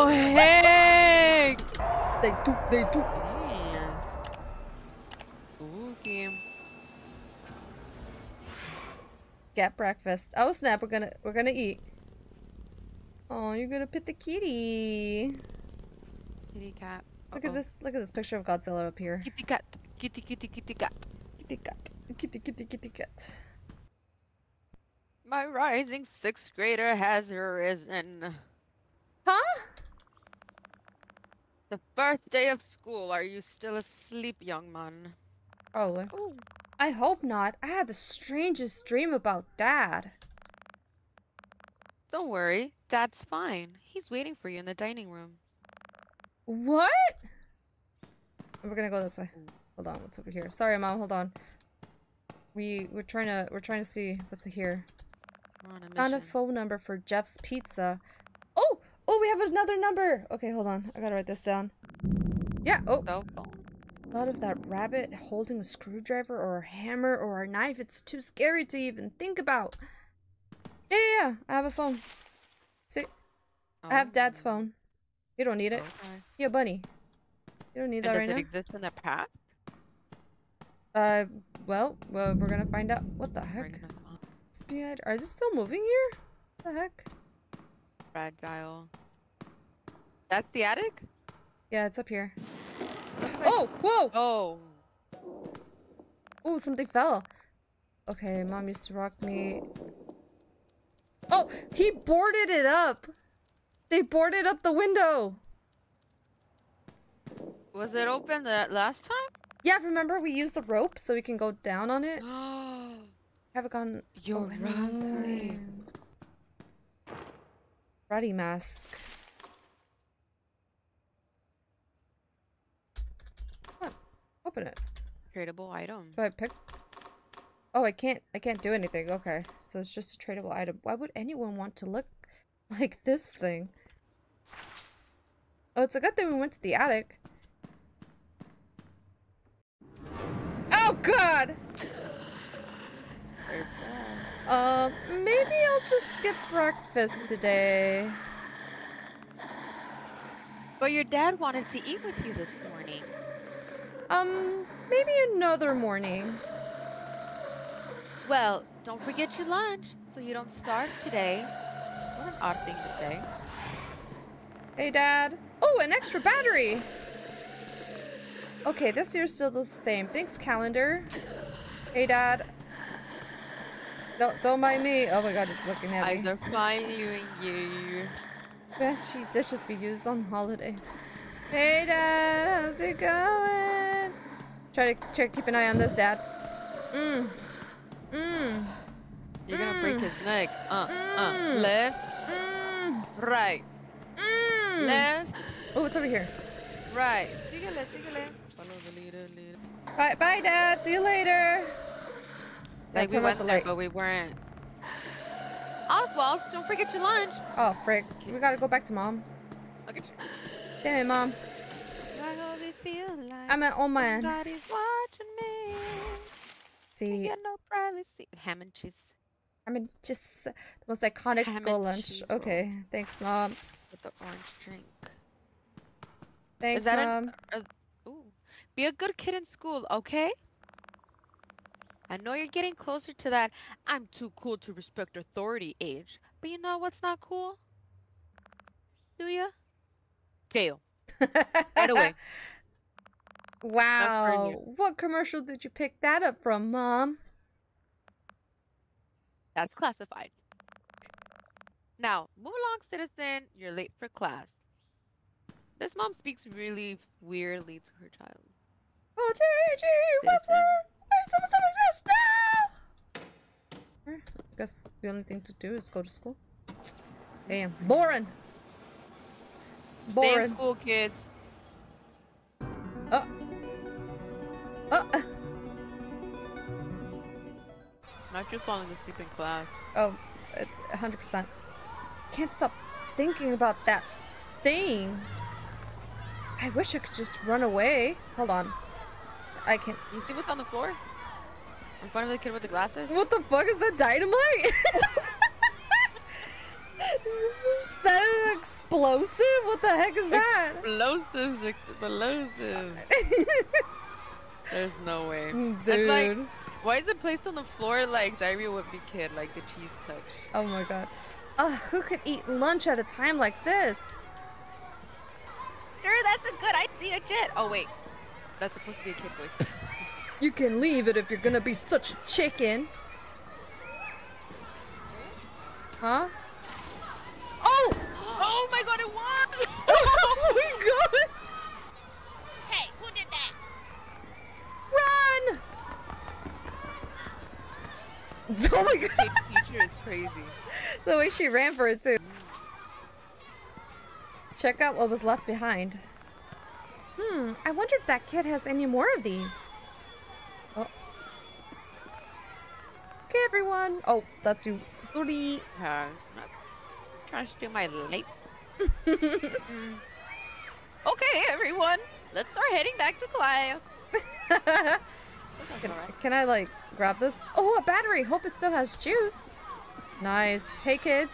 Oh, heck! They took. Spooky. Get breakfast. Oh snap! We're gonna eat. Oh, you're gonna pet the kitty. Kitty cat. Uh-oh. Look at this picture of Godzilla up here. Kitty cat. Kitty kitty kitty cat. Kitty cat. Kitty kitty kitty cat. My rising 6th grader has arisen. Huh? The first day of school. Are you still asleep, young man? Oh, ooh. I hope not. I had the strangest dream about Dad. Don't worry. Dad's fine. He's waiting for you in the dining room. What? We're gonna go this way. Hold on. What's over here? Sorry, Mom. Hold on. We're trying to see what's here. Found a phone number for Jeff's Pizza. Oh, we have another number! Okay, hold on. I gotta write this down. Yeah, oh. Thought of that rabbit holding a screwdriver or a hammer or a knife. It's too scary to even think about. Yeah. I have a phone. See? Oh. I have Dad's phone. You don't need it. Okay. Yeah, Bunny. You don't need that right now. Does it exist in the past? Well, we're gonna find out. What the heck? Are they still moving here? What the heck? Fragile. That's the attic? Yeah, it's up here. Oh! Whoa! Oh! Oh, something fell. Okay, Mom used to rock me. Oh! He boarded it up! They boarded up the window! Was it open that last time? Yeah, remember we used the rope so we can go down on it? Haven't gone. You're right. Time. Freddy mask. Come on, open it. Tradable item. Do I pick? Oh, I can't do anything. Okay, so it's just a tradable item. Why would anyone want to look like this thing? Oh, it's a good thing we went to the attic. Oh God. Maybe I'll just skip breakfast today. But your dad wanted to eat with you this morning. Maybe another morning. Well, don't forget your lunch so you don't starve today. What an odd thing to say. Hey, Dad. Oh, an extra battery! Okay, this year's still the same. Thanks, calendar. Hey, Dad. Don't mind me. Oh my God, it's looking at me. I define you and you. She dishes be used on holidays. Hey Dad, how's it going? Try to keep an eye on this, Dad. You're gonna break his neck. Left. Right. Left. Oh, what's over here? Right. See you later. Follow the leader. Bye, Dad. See you later. Like we went there, but we weren't. Oswald, don't forget your lunch. Oh, frick. We gotta go back to Mom. Okay. Damn it, Mom. I'm an old man. Everybody's watching me. See. I get no privacy. Ham and cheese. I mean, just the most iconic school lunch. Okay, thanks, Mom. With the orange drink. Thanks, Mom. Be a good kid in school, okay? I know you're getting closer to that I'm too cool to respect authority age, but you know what's not cool? Do ya? Jail. Right away. Wow. What commercial did you pick that up from, Mom? That's classified. Now, move along, citizen. You're late for class. This mom speaks really weirdly to her child. Oh, JJ, what's wrong? I guess the only thing to do is go to school. Damn. Boring. Stay in school, kids. Oh. Not just falling asleep in class. Oh, 100%. Can't stop thinking about that thing. I wish I could just run away. Hold on. I can't. You see what's on the floor? In front of the kid with the glasses? What the fuck is that, dynamite? Is that an Explosive? What the heck is that? Explosives, explosives. There's no way. Dude. And like, why is it placed on the floor like Diarrhea Wimpy Kid, like the cheese touch? Oh my god. Who could eat lunch at a time like this? Sure, that's a good idea, Jet. Oh wait, that's supposed to be a kid voice. You can leave it if you're gonna be such a chicken. Huh? Oh! Oh my god, it was! Oh my god! Hey, who did that? Run! Oh my god! The teacher is crazy. The way she ran for it too. Check out what was left behind. Hmm, I wonder if that kid has any more of these. Oh. Okay, everyone. Oh, that's you. Booty. Trying to steal my light. Okay, everyone. Let's start heading back to class. Can I like grab this? Oh, a battery. Hope it still has juice. Nice. Hey, kids.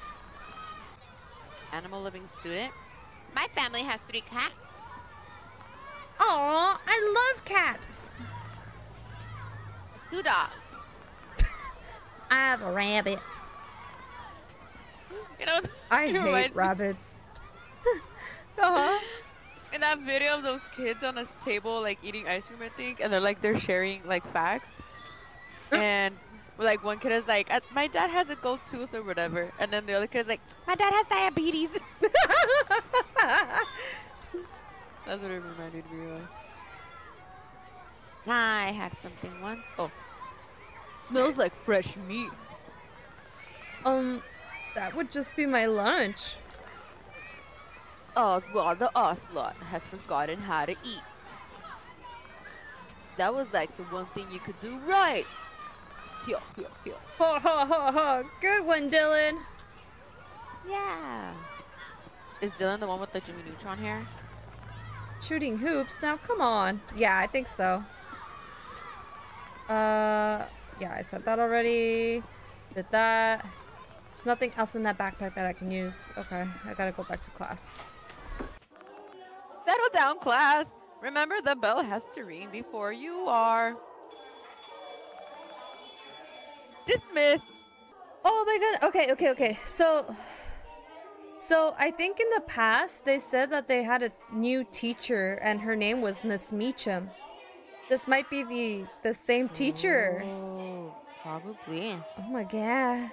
Animal living student. My family has 3 cats. Aw, I love cats. 2 dogs. I have a rabbit. You know, I hate rabbits. Uh-huh. In that video of those kids on a table like eating ice cream, I think, and they're sharing like facts. And like one kid is like, my dad has a gold tooth or whatever, and then the other kid is like, my dad has diabetes. That's what it reminded me of. I had something once. Oh, smells like fresh meat. That would just be my lunch. Oswald the Ocelot has forgotten how to eat. That was like the one thing you could do right. Yo, yo, yo. Ho, ho, ho, ho. Good one, Dylan. Yeah. Is Dylan the one with the Jimmy Neutron hair? Shooting hoops? Now, come on. Yeah, I think so. Yeah, I said that already. Did that. There's nothing else in that backpack that I can use. Okay, I gotta go back to class. Settle down, class. Remember, the bell has to ring before you are dismissed. Oh my god. Okay, okay, okay. So I think in the past they said that they had a new teacher and her name was Miss Meacham. This might be the same teacher. Oh, probably. Oh my god.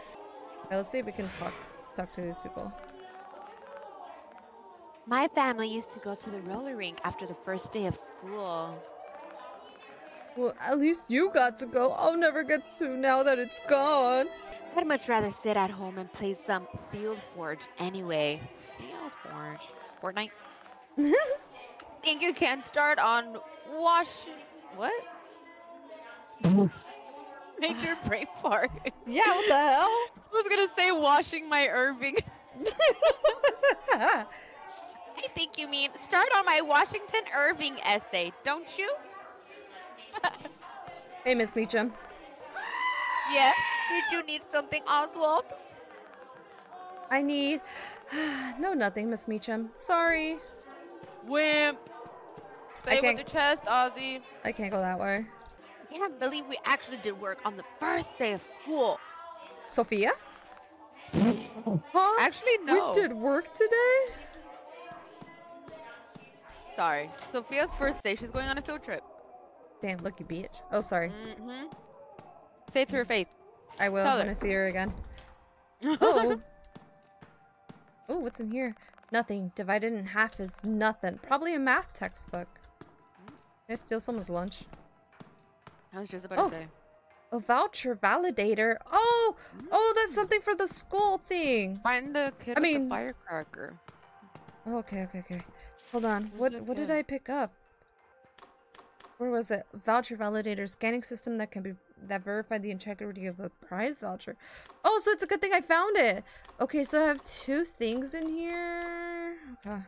Okay, let's see if we can talk to these people. My family used to go to the roller rink after the first day of school. Well, at least you got to go. I'll never get to now that it's gone. I'd much rather sit at home and play some Field Forge anyway. Field Forge? Fortnite? Think you can start on what? Major brain fart. Yeah, what the hell? I was gonna say washing my Irving. I think you mean start on my Washington Irving essay, don't you? Hey, Miss Meacham. Yes, did you need something, Oswald? I need... No, nothing, Miss Meacham. Sorry. Wimp. Stay with the chest, Ozzy. I can't go that way. I can't believe we actually did work on the first day of school. Sophia? Huh? Actually, no. We did work today? Sorry. Sophia's first day. She's going on a field trip. Damn, lucky bitch. Oh, sorry. Mm-hmm. Say it to her face. I will when I see her again. Oh. Oh, what's in here? Nothing. Divided in half is nothing. Probably a math textbook. Can I steal someone's lunch? I was just about to say. A voucher validator. Oh! Oh, that's something for the school thing. Find the kid with the firecracker. Okay, okay, okay. Hold on. What did I pick up? Where was it? Voucher validator. Scanning system that verified the integrity of a prize voucher. Oh, so it's a good thing I found it. Okay, so I have 2 things in here. Okay.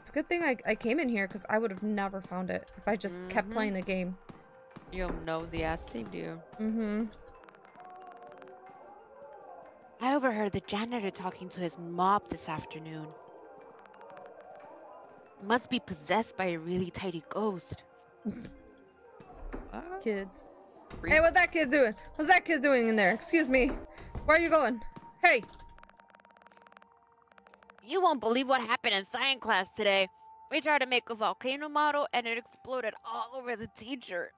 It's a good thing I came in here because I would have never found it if I just kept playing the game. You nosy ass, they do. Mm-hmm. I overheard the janitor talking to his mob this afternoon. Must be possessed by a really tidy ghost. Kids. Hey, what's that kid doing? What's that kid doing in there? Excuse me. Where are you going? Hey! You won't believe what happened in science class today. We tried to make a volcano model and it exploded all over the teacher.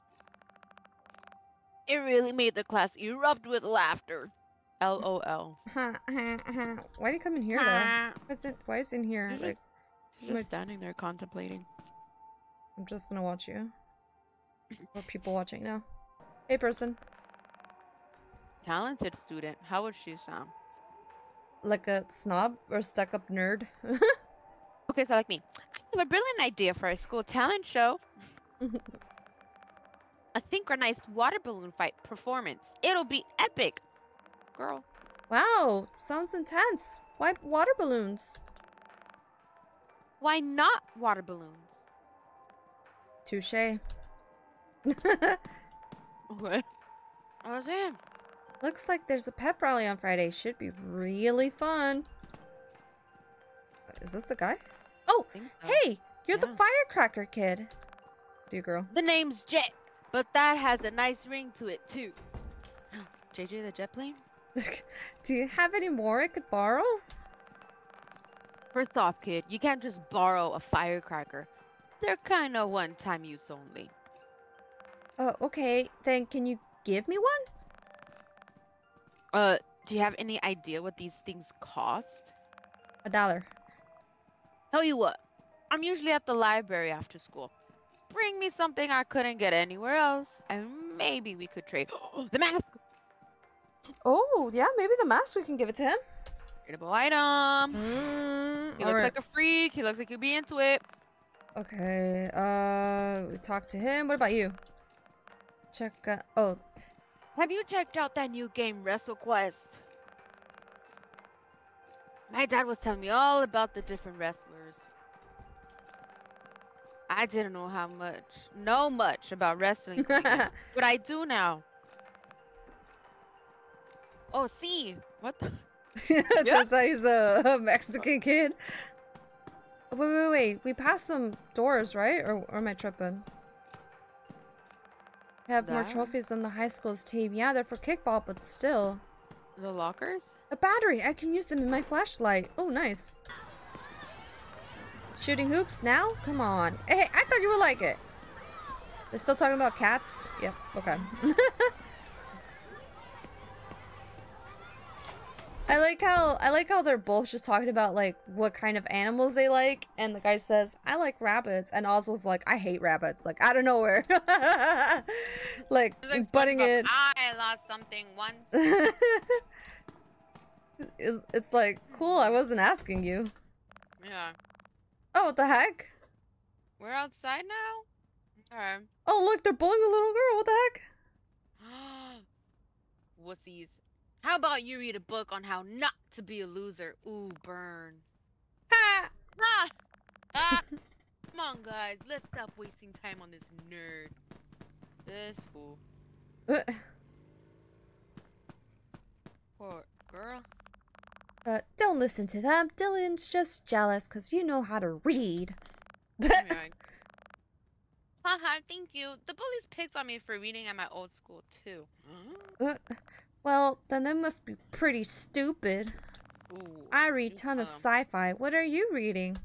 It really made the class erupt with laughter. LOL. Why did he come in here though? Why is he in here? Like, just standing there contemplating. I'm just gonna watch you. Or people watching now. Hey, person. Talented student. How would she sound? Like a snob or stuck-up nerd? Okay, so like me. I have a brilliant idea for a school talent show. A synchronized water balloon fight performance. It'll be epic. Girl. Wow, sounds intense. Why water balloons? Why not water balloons? Touché. What? I was in. Looks like there's a pep rally on Friday. Should be really fun. Is this the guy? Oh, so. Hey, you're the firecracker kid. Do girl. The name's Jet, but that has a nice ring to it too. JJ the Jetplane? Do you have any more I could borrow? First off, kid, you can't just borrow a firecracker. They're kind of one-time use only. Oh, okay. Then can you give me one? Do you have any idea what these things cost? $1. Tell you what, I'm usually at the library after school. Bring me something I couldn't get anywhere else, and maybe we could trade. The mask! Oh, yeah, maybe the mask, we can give it to him. Tradable item. He looks like a freak. He looks like he'd be into it. Okay, we talked to him. What about you? Check out... Oh. Have you checked out that new game, WrestleQuest? My dad was telling me all about the different wrestlers. I didn't know much about wrestling, but I do now. Oh, see what? Turns out he's a Mexican kid. Wait. We passed some doors, right? Or am I tripping? I have more trophies than the high school's team. Yeah, they're for kickball, but still. The lockers? A battery! I can use them in my flashlight. Oh, nice. Shooting hoops now? Come on. Hey, I thought you would like it. They're still talking about cats? Yep, okay. I like how they're both just talking about like what kind of animals they like, and the guy says, I like rabbits, and Oswald's like, I hate rabbits, like out of nowhere. like butting in. I lost something once. It's like, cool, I wasn't asking you. Yeah. Oh, what the heck? We're outside now? Alright. Oh look, they're bullying a little girl, what the heck? Wussies. How about you read a book on how not to be a loser? Ooh, burn. Ha! Ah! Ah! Come on, guys. Let's stop wasting time on this nerd. This fool. Poor girl. Don't listen to them. Dylan's just jealous because you know how to read. Haha, thank you. The bullies picked on me for reading at my old school, too. Well, then they must be pretty stupid. Ooh, I read a ton of sci-fi. What are you reading?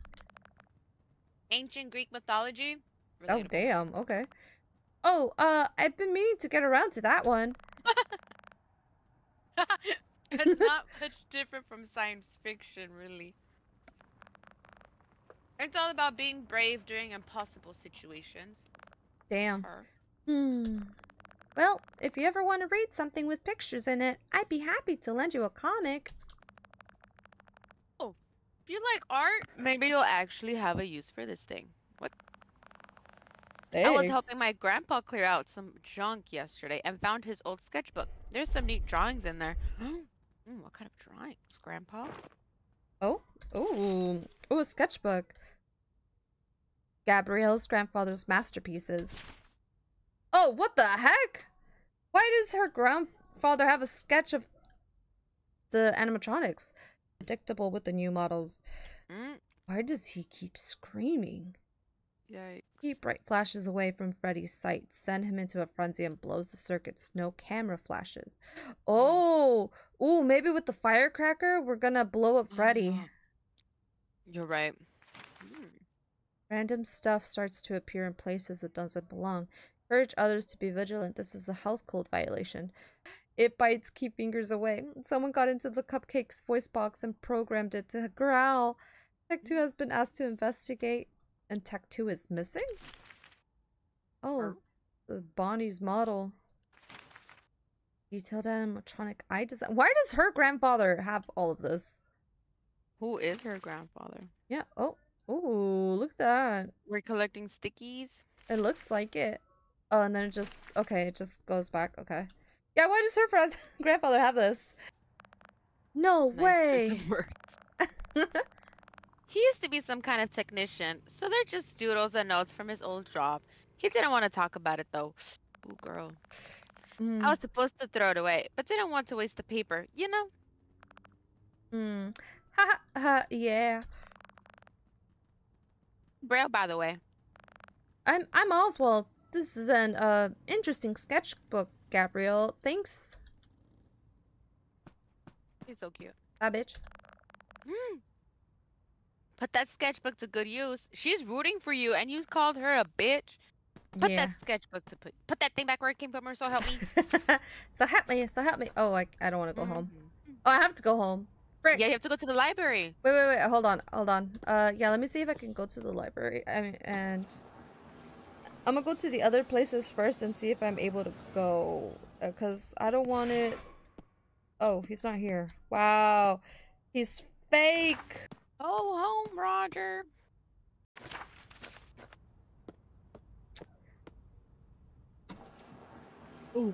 Ancient Greek mythology. Relatable. Oh, damn. Okay. Oh, I've been meaning to get around to that one. It's not much different from science fiction, really. It's all about being brave during impossible situations. Damn. Well, if you ever want to read something with pictures in it, I'd be happy to lend you a comic. Oh, if you like art, maybe you'll actually have a use for this thing. What? Hey. I was helping my grandpa clear out some junk yesterday and found his old sketchbook. There's some neat drawings in there. What kind of drawings, Grandpa? Oh, a sketchbook. Gabriel's grandfather's masterpieces. Oh, what the heck? Why does her grandfather have a sketch of the animatronics. Predictable with the new models. Mm. Why does he keep screaming? Yikes. He bright flashes away from Freddy's sight, send him into a frenzy, and blows the circuits. No camera flashes. Oh! Ooh, maybe with the firecracker, we're gonna blow up Freddy. You're right. Random stuff starts to appear in places that doesn't belong. Urge others to be vigilant. This is a health code violation. It bites key fingers away. Someone got into the cupcake's voice box and programmed it to growl. Tech 2 has been asked to investigate. And Tech 2 is missing? Oh, Bonnie's model. Detailed animatronic eye design. Why does her grandfather have all of this? Who is her grandfather? Yeah. Oh. Ooh, look at that. We're collecting stickies. It looks like it. Oh, and then it just... Okay, it just goes back. Okay. Yeah, why does her grandfather have this? No way! He used to be some kind of technician, so they're just doodles and notes from his old job. He didn't want to talk about it, though. Ooh, girl. Mm. I was supposed to throw it away, but didn't want to waste the paper, you know? Hmm. Ha ha, yeah. Braille, by the way. I'm Oswald. This is an interesting sketchbook, Gabriel. Thanks. He's so cute. Ah, bitch. Hmm. Put that sketchbook to good use. She's rooting for you, and you called her a bitch. Put that sketchbook to put that thing back where it came from, or so help me. So help me. So help me. Oh, I don't want to go home. Oh, I have to go home. Frick. Yeah, you have to go to the library. Wait. Hold on. Yeah, let me see if I can go to the library. I mean, and I'm gonna go to the other places first and see if I'm able to go, because I don't want it. Oh, he's not here. Wow, he's fake. Oh, home, Roger. Ooh.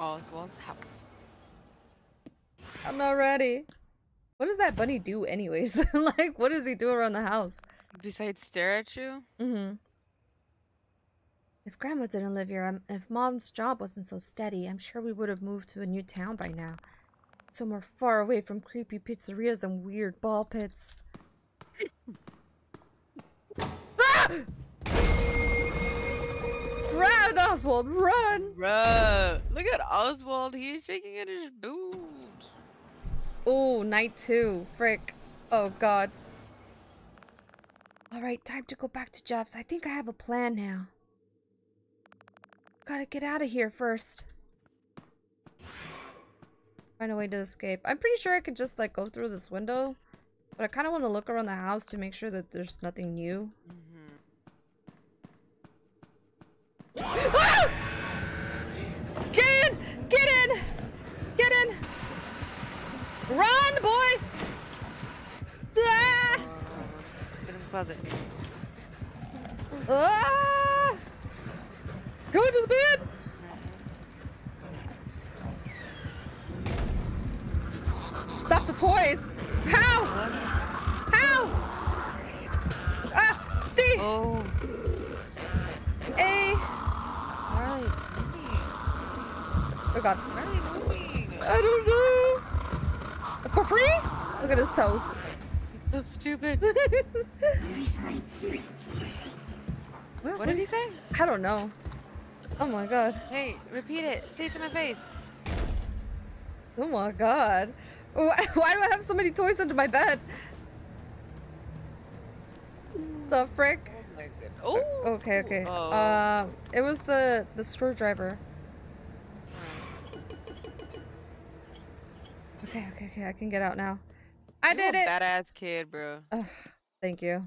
Oswald's house. I'm not ready. What does that bunny do anyways? Like, what does he do around the house? Besides stare at you? Mm-hmm. If Grandma didn't live here, if Mom's job wasn't so steady, I'm sure we would have moved to a new town by now. Somewhere far away from creepy pizzerias and weird ball pits. Ah! Run, Oswald, run! Run! Look at Oswald, he's shaking at his boobs. Oh, night 2. Frick. Oh, God. Alright, time to go back to Jeff's. I think I have a plan now. Gotta get out of here first. Find a way to escape. I'm pretty sure I could just, like, go through this window. But I kind of want to look around the house to make sure that there's nothing new. Mm-hmm. Ah! Get in! Get in! Get in! Run, boy! Ah! Get in the closet. Ah! Go to the bed! Stop the toys! How? How? D! Oh. A! Oh God. Where are you moving? I don't know! For free? Look at his toes. So stupid. What did he say? I don't know. Oh my God. Hey, repeat it. Say it to my face. Oh my God. Why do I have so many toys under my bed? The frick? Oh my God. Oh. Okay. Oh. It was the screwdriver. Okay. I can get out now. I did it. Badass kid, bro. Ugh, thank you.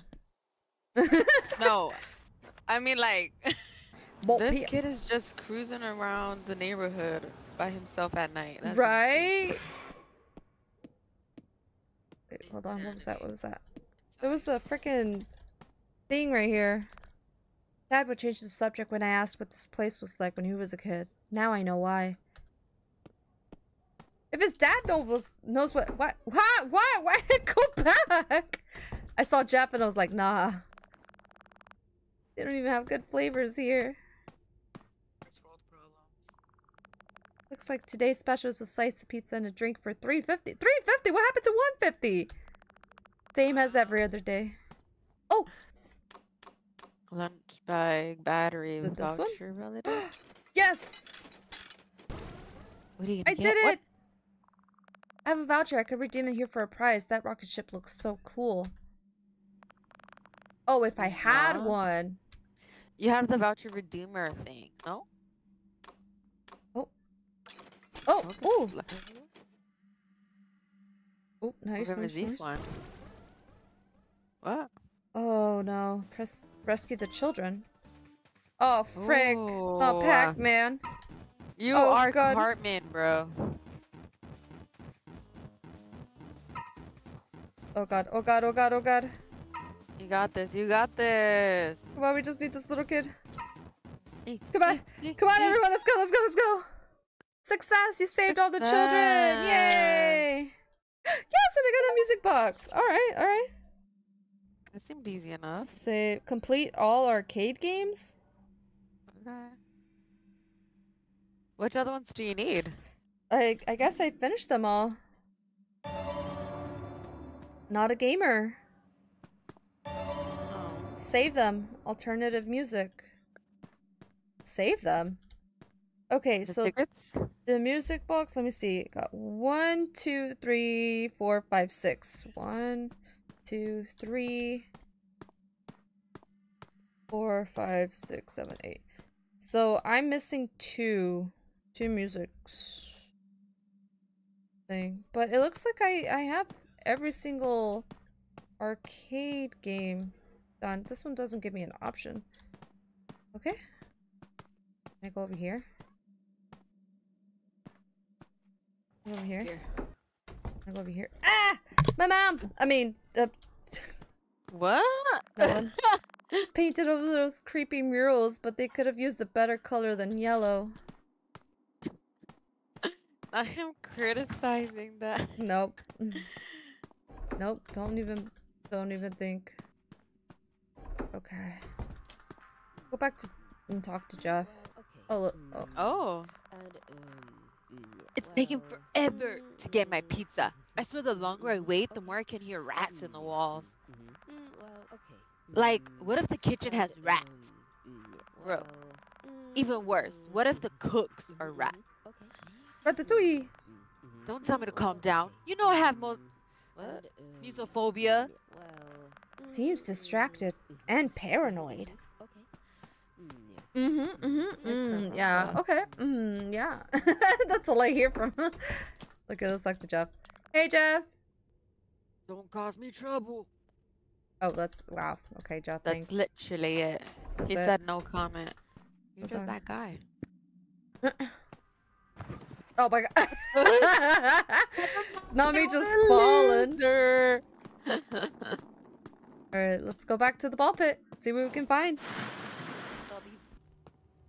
No, I mean like this kid is just cruising around the neighborhood by himself at night. That's right. Insane. Wait, hold on, what was that? There was a freaking thing right here. Dad would change the subject when I asked what this place was like when he was a kid. Now I know why. If his dad knows what? Why did it go back? I saw Jap and I was like, nah. They don't even have good flavors here. Looks like today's special is a slice of pizza and a drink for $3.50. $3.50? What happened to $1.50? Same as every other day. Oh! Lunch bag, battery, voucher, relative. Yes! What are you gonna get? I did it! What? I have a voucher. I could redeem it here for a prize. That rocket ship looks so cool. Oh, if I had one. You have the voucher redeemer thing, no? Oh. Oh, ooh. Oh, nice. Where is this one? What? Oh, no. Press rescue the children. Oh, frick. Ooh. Oh, Pac-Man. You are Cartman, bro. Oh, God. Oh, God. Oh, God. Oh, God. You got this. You got this. Come on, we just need this little kid. Come on. Come on, everyone. Let's go. Let's go. Let's go. Success. You saved all the children. Yay. Yes, and I got a music box. All right. All right. That seemed easy enough. Save. Complete all arcade games. Okay. Which other ones do you need? I guess I finished them all. Not a gamer. Save them. Alternative music. Save them? Okay, so the music box, let me see. Got 1, 2, 3, 4, 5, 6. 1, 2, 3, 4, 5, 6, 7, 8. So I'm missing two musics thing. But it looks like I have every single arcade game done. This one doesn't give me an option. Okay. Can I go over here? Over here. I go over here. Ah! My mom! I mean, what? That one. Painted over those creepy murals, but they could have used a better color than yellow. I am criticizing that. Nope. Nope. Don't even think. Okay. Go back to and talk to Jeff. Oh, look. Oh. Oh. It's taking forever to get my pizza. I swear the longer I wait, the more I can hear rats in the walls. Like, what if the kitchen has rats? Bro. Even worse, what if the cooks are rats? Ratatouille! Don't tell me to calm down. You know I have musophobia. Seems distracted and paranoid. Mm-hmm, mm-hmm, mm, yeah, okay, mm, yeah. That's all I hear from. Look at this, talk to Jeff. Hey, Jeff! Don't cause me trouble. Oh, that's, wow, okay, Jeff, that's thanks. Literally it. That's he it. Said no comment. You're okay. Just that guy. Oh my god. Not me just falling. Alright, let's go back to the ball pit. See what we can find.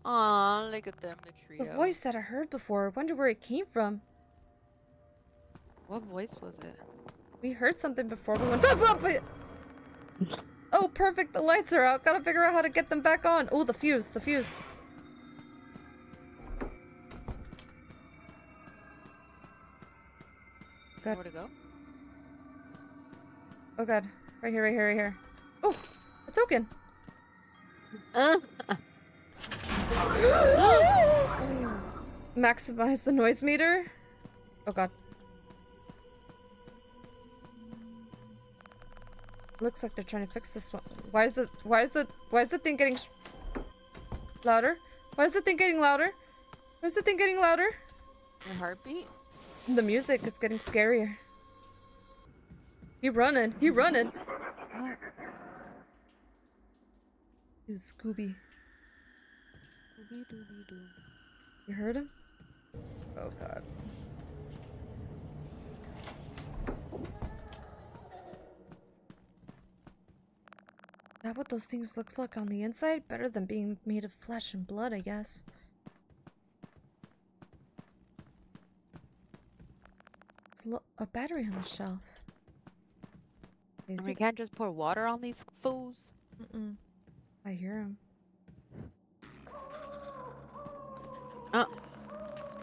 Aw, look at them, the trio. The voice that I heard before, I wonder where it came from. What voice was it? We heard something before we went to the ball pit. Oh, perfect, the lights are out. Gotta figure out how to get them back on. Oh, the fuse, the fuse. God. Where to go? Oh god. Right here, right here, right here. Oh! A token! Maximize the noise meter? Oh god. Looks like they're trying to fix this one. Why is the thing getting louder? Why is the thing getting louder? Why is the thing getting louder? My heartbeat? The music is getting scarier. He running. He running. What? It's Scooby. Scooby-Dooby-Doo. You heard him? Oh god. Is that what those things look like on the inside? Better than being made of flesh and blood, I guess. A battery on the shelf. We can't just pour water on these fools. Mm-mm. I hear him.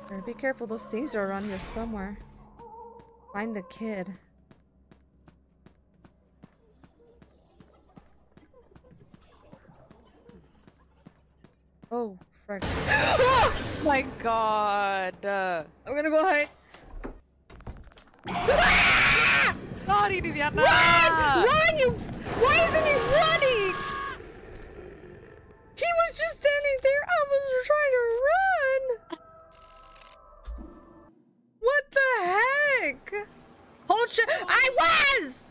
Better be careful, those things are around here somewhere. Find the kid. Oh, frick. Oh my god. I'm gonna go hide. Sorry, Viviana. Run! Run, you! Why isn't he running? He was just standing there. I was trying to run. What the heck? Hold shit. I was!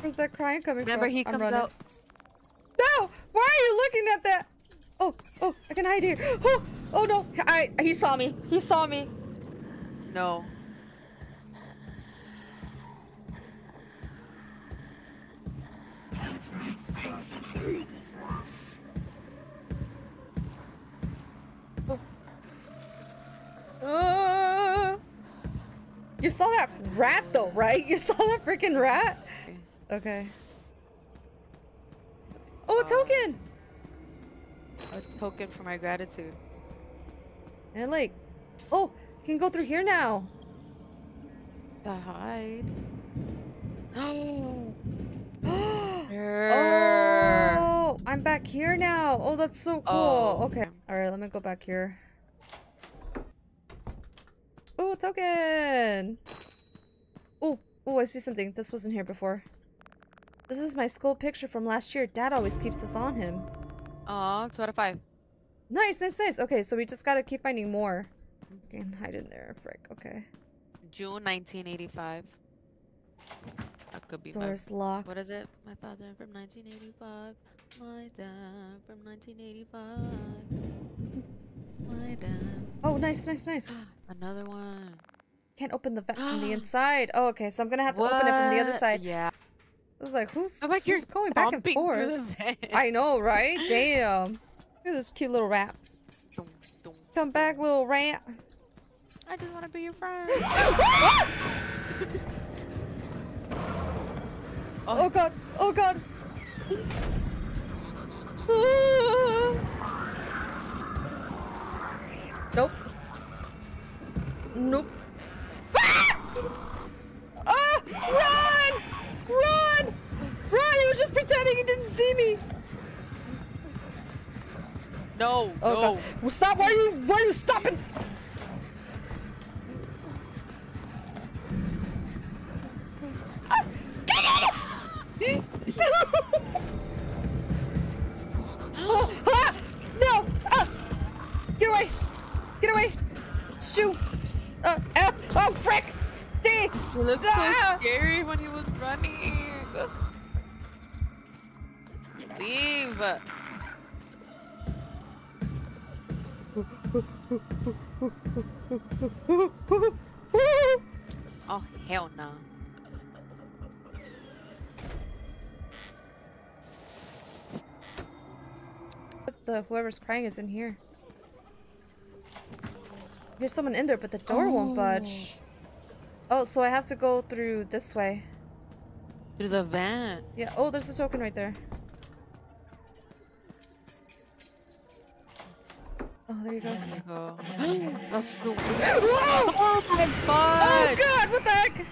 Where's that crying coming from? He comes out. No! Why are you looking at that? Oh, oh, I can hide here. Oh, oh no. He saw me. He saw me. No. Oh. You saw that rat though, right? You saw that freaking rat? Okay. Oh, a token! A token for my gratitude. And like... Oh! You can go through here now! To hide. Oh! Oh! I'm back here now! Oh, that's so cool! Oh. Okay. Alright, let me go back here. Oh, a token! Oh! Oh, I see something. This wasn't here before. This is my school picture from last year. Dad always keeps this on him. Aw, 2 out of 5. Nice, nice, nice. Okay, so we just gotta keep finding more. Okay, hide in there, frick. Okay. June 1985. That could be. Door's locked. What is it? My father from 1985. My dad from 1985. My dad. Oh, nice, nice, nice. Another one. Can't open the vent from the inside. Oh, okay, so I'm gonna have to open it from the other side. Yeah. I was like, who's going back and forth? I know, right? Damn. Look at this cute little rat. Come back, little rat. I just want to be your friend. Oh god. Oh god. Nope. Nope. Oh, run! Run! Run! He was just pretending he didn't see me! No, oh, no. Stop! Why are you stopping? Oh, get in! Oh, ah, no! Ah. Get away! Get away! Shoot! F! Oh, frick! He looked so scary when he was running. Leave. Oh hell no. Whoever's crying is in here. There's someone in there, but the door won't budge. Oh, so I have to go through this way. Through the vent. Yeah. Oh, there's a token right there. Oh, there you go. There you go. That's so weird. Whoa! Oh my god! Oh god! What the heck?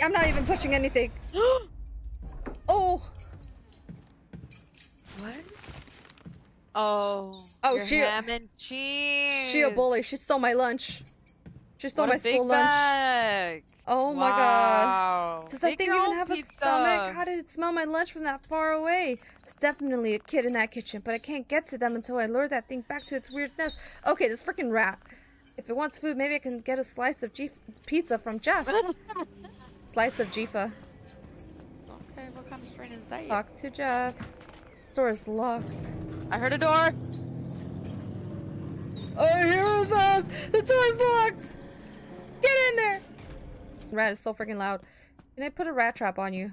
I'm not even pushing anything. Oh. What? Oh. Oh, she a bully. She stole my lunch. She stole my school lunch. Oh my god. Does that thing even have a stomach? How did it smell my lunch from that far away? There's definitely a kid in that kitchen, but I can't get to them until I lure that thing back to its weird nest. Okay, this freaking rat. If it wants food, maybe I can get a slice of pizza from Jeff. Slice of Jifa. Okay, what kind of friend is that? Talk to Jeff. Door is locked. I heard a door. Oh, here's us. The door is locked. Get in there. Rat is so freaking loud. Can I put a rat trap on you?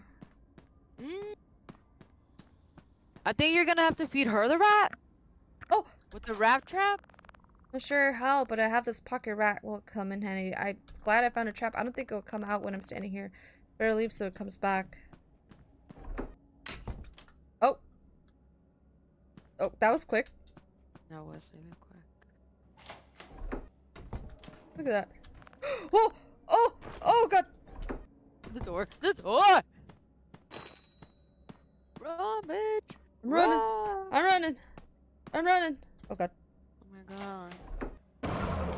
I think you're gonna have to feed her the rat. Oh, with the rat trap. I'm sure how, but I have this pocket rat. Will it come in handy? I'm glad I found a trap. I don't think it'll come out when I'm standing here. Better leave so it comes back. Oh, that was quick. That was really quick. Look at that. Whoa! Oh! Oh god! The door! The door! Run, bitch! I'm running! Run. I'm running! I'm running! Oh god. Oh my god.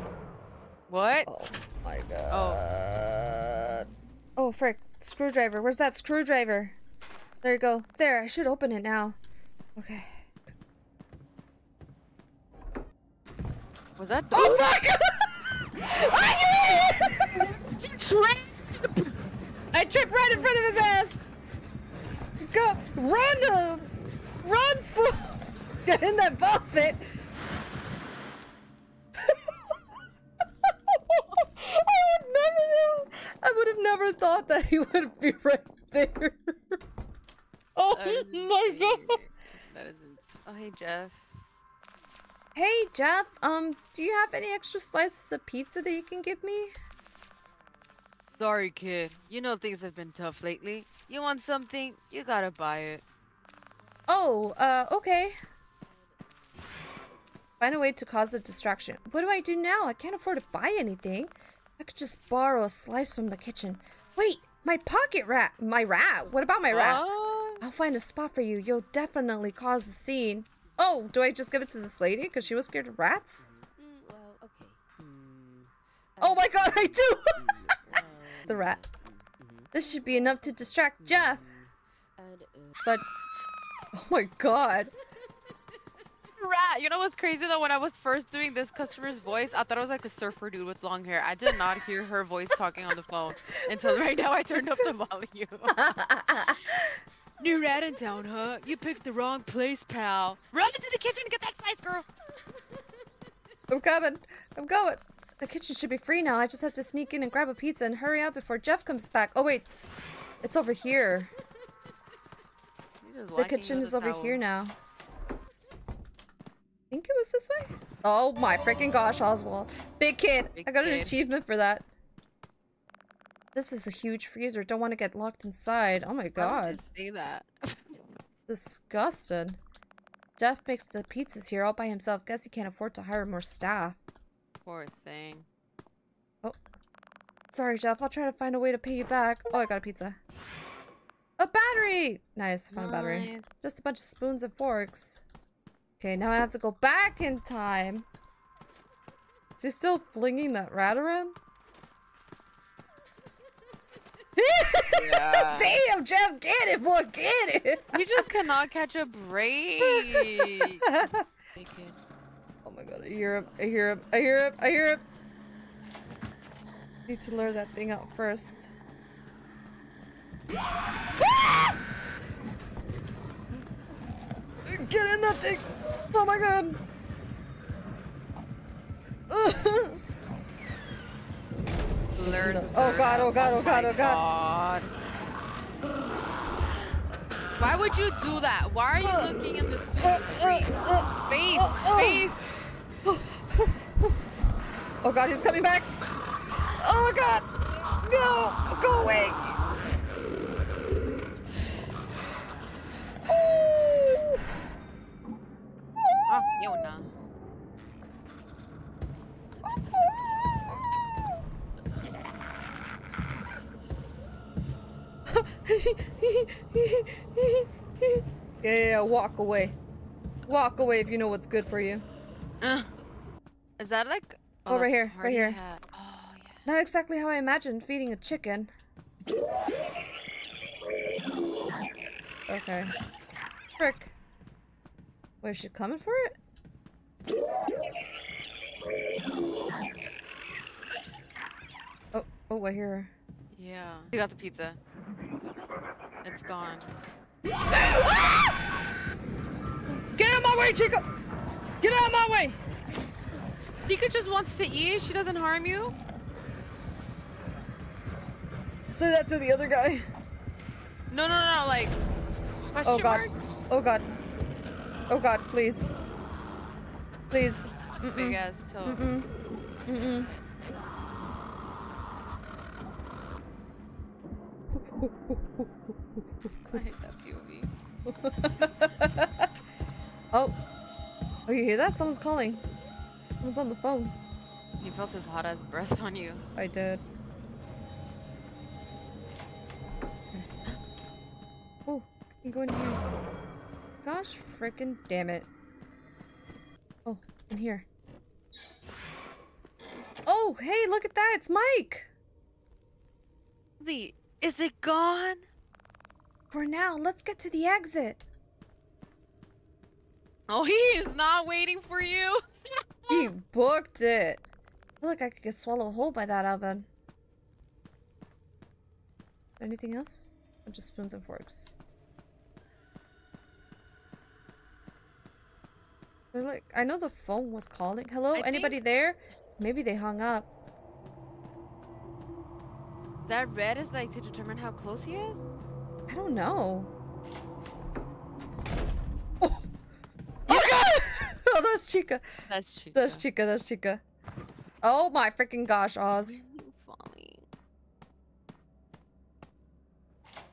What? Oh my god. Oh. Oh frick. Screwdriver. Where's that screwdriver? There you go. There, I should open it now. Okay. Was that door? Oh my god! I did it! You tripped! I tripped right in front of his ass! Go! Run! Run, fool! Get in that buffet! I would have never thought that he would be right there. Oh my god! That is insane. Oh, hey Jeff. Hey Jeff, do you have any extra slices of pizza that you can give me? Sorry kid, you know things have been tough lately. You want something, you gotta buy it. Oh, okay. Find a way to cause a distraction. What do I do now? I can't afford to buy anything. I could just borrow a slice from the kitchen. Wait, my pocket rat! My rat? What about my rat? I'll find a spot for you. You'll definitely cause a scene. Oh, do I just give it to this lady? Because she was scared of rats? Mm, well, okay. Mm, oh my god, I do! The rat. This should be enough to distract Jeff. So oh my god. Rat. You know what's crazy though? When I was first doing this customer's voice, I thought it was like a surfer dude with long hair. I did not hear her voice talking on the phone until right now I turned up the volume. New rat in town, huh? You picked the wrong place, pal. Run into the kitchen and get that spice, girl! I'm coming. I'm going. The kitchen should be free now. I just have to sneak in and grab a pizza and hurry up before Jeff comes back. Oh wait, it's over here. The kitchen is over here now. I think it was this way? Oh my freaking gosh, Oswald. Big kid. Big I got an kid. Achievement for that. This is a huge freezer. Don't want to get locked inside. Oh my god. I just see that. Disgusting. Jeff makes the pizzas here all by himself. Guess he can't afford to hire more staff. Poor thing. Oh. Sorry, Jeff. I'll try to find a way to pay you back. Oh, I got a pizza. A battery! Nice. I found a battery. Just a bunch of spoons and forks. Okay, now I have to go back in time. Is he still flinging that rat around? Yeah. Damn, Jeff, get it, boy, get it! You just cannot catch a break. Oh my god, I hear him, I hear him, I hear him, I hear him! Need to lure that thing out first. Get in that thing! Oh my god! Learn no. Oh god, oh god, oh god, oh god. Why would you do that? Why are you looking in the suit? Face! Face! Oh god, he's coming back! Oh my god! No! Go away! Oh! Oh, Yona. Yeah, walk away. Walk away if you know what's good for you. Is that like oh, over here, right here. Oh, yeah. Not exactly how I imagined feeding a chicken. Okay. Frick. Wait, is she coming for it? Oh, oh, I hear her. Yeah. She got the pizza. It's gone. Ah! Get out of my way, Chica! Get out of my way! Chica just wants to eat. She doesn't harm you. Say that to the other guy. No, no, no, like... Oh god. Oh god. Oh god, please. Please. Mm-mm. Big ass toe. Mm-mm. Mm-mm. I hate that POV. Oh. Oh, you hear that? Someone's calling. Someone's on the phone. You felt his hot ass breath on you. I did. Oh, I can go in here. Gosh, frickin' damn it. Oh, in here. Oh, hey, look at that. It's Mike. Wait, is it gone? For now, let's get to the exit. Oh, he is not waiting for you. He booked it. I feel like I could get swallowed whole by that oven. Anything else? Or just spoons and forks. They're like, I know the phone was calling. Hello, anybody there? Maybe they hung up. That red is like to determine how close he is? I don't know. Oh, oh god! Oh, that's Chica. That's Chica. That's Chica. That's Chica. Oh my freaking gosh, Oz. Where are you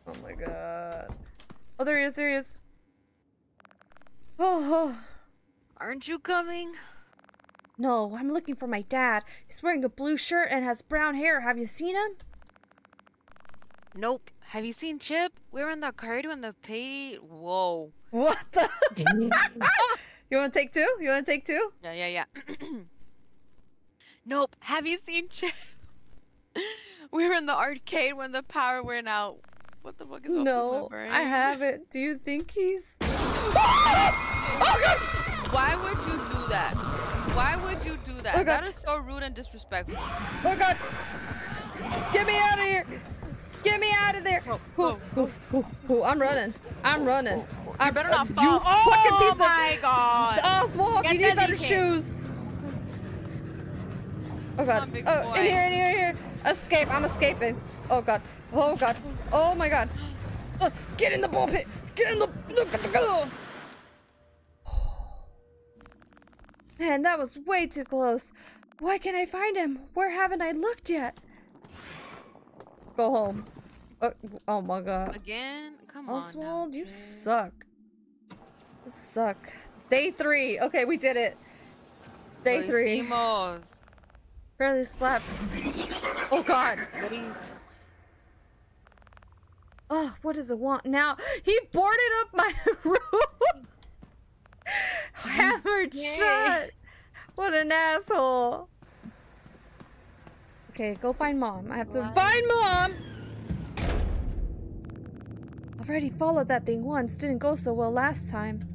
falling? Oh my god. Oh, there he is. There he is. Oh. Aren't you coming? No, I'm looking for my dad. He's wearing a blue shirt and has brown hair. Have you seen him? Nope. Have you seen Chip? We were in the car doing the pay. Whoa. What the? You want to take two? You want to take two? Yeah, yeah, yeah. Nope. Have you seen Chip? We were in the arcade when the power went out. What the fuck is up with my brain? I haven't. Do you think he's... Oh, God! Why would you do that? Why would you do that? Oh, that is so rude and disrespectful. Oh, God. Get me out of here. Get me out of there. Oh, oh, oh, oh, oh. I'm running. I'm running. I better not fall. You fucking piece of... Oh, my God. Oswald, you need better shoes. Oh, God. Oh, in here, in here, in here. Escape. I'm escaping. Oh, God. Oh, God. Oh, my God. Get in the ball pit. Get in the... Look at the... Man, that was way too close. Why can't I find him? Where haven't I looked yet? Go home. Oh my god. Again? Come on. Oswald, you suck. You suck. Day 3. Okay, we did it. Day 3. Barely slept. Oh god. What are you doing? Oh, what does it want now? He boarded up my room. Hammered shut! What an asshole! Okay, go find mom. I have to find mom! Already followed that thing once. Didn't go so well last time.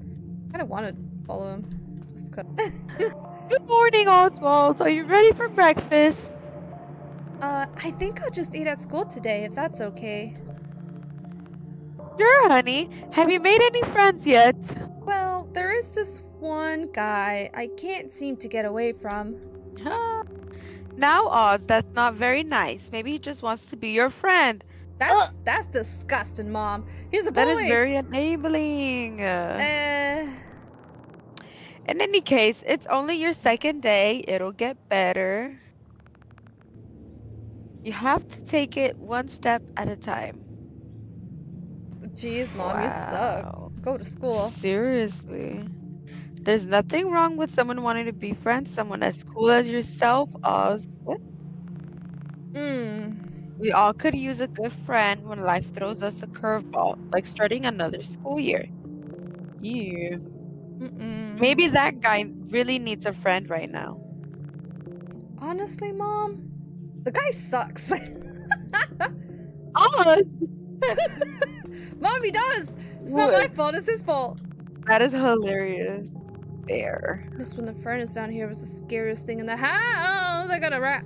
I don't want to follow him. Just Good morning, Oswald. Are you ready for breakfast? I think I'll just eat at school today, if that's okay. Sure, honey. Have you made any friends yet? Well, there is this one guy I can't seem to get away from. Now, Oz, that's not very nice. Maybe he just wants to be your friend. That's disgusting, Mom. He's a bully. That is very enabling. In any case, it's only your second day. It'll get better. You have to take it one step at a time. Jeez, Mom, you suck. Go to school. Seriously. There's nothing wrong with someone wanting to befriend someone as cool as yourself, Oz. What? We all could use a good friend when life throws us a curveball, like starting another school year. Yeah. Maybe that guy really needs a friend right now. Honestly, Mom, the guy sucks. Oz! Mom, he does! It's not my fault, it's his fault. That is hilarious. Fair. Just when the furnace down here was the scariest thing in the house. I got a rat.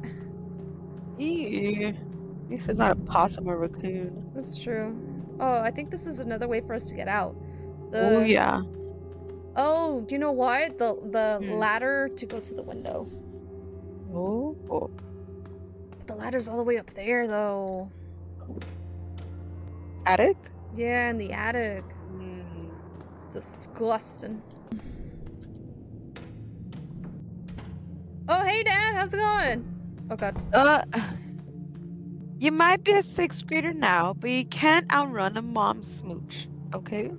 Ew. At least it's not a possum or raccoon. That's true. Oh, I think this is another way for us to get out. Oh, yeah. Oh, do you know what? The ladder to go to the window. Oh. But the ladder's all the way up there, though. Attic? Yeah, in the attic. It's disgusting. Oh, hey, Dad. How's it going? Oh, God. You might be a 6th grader now, but you can't outrun a mom's smooch. Okay?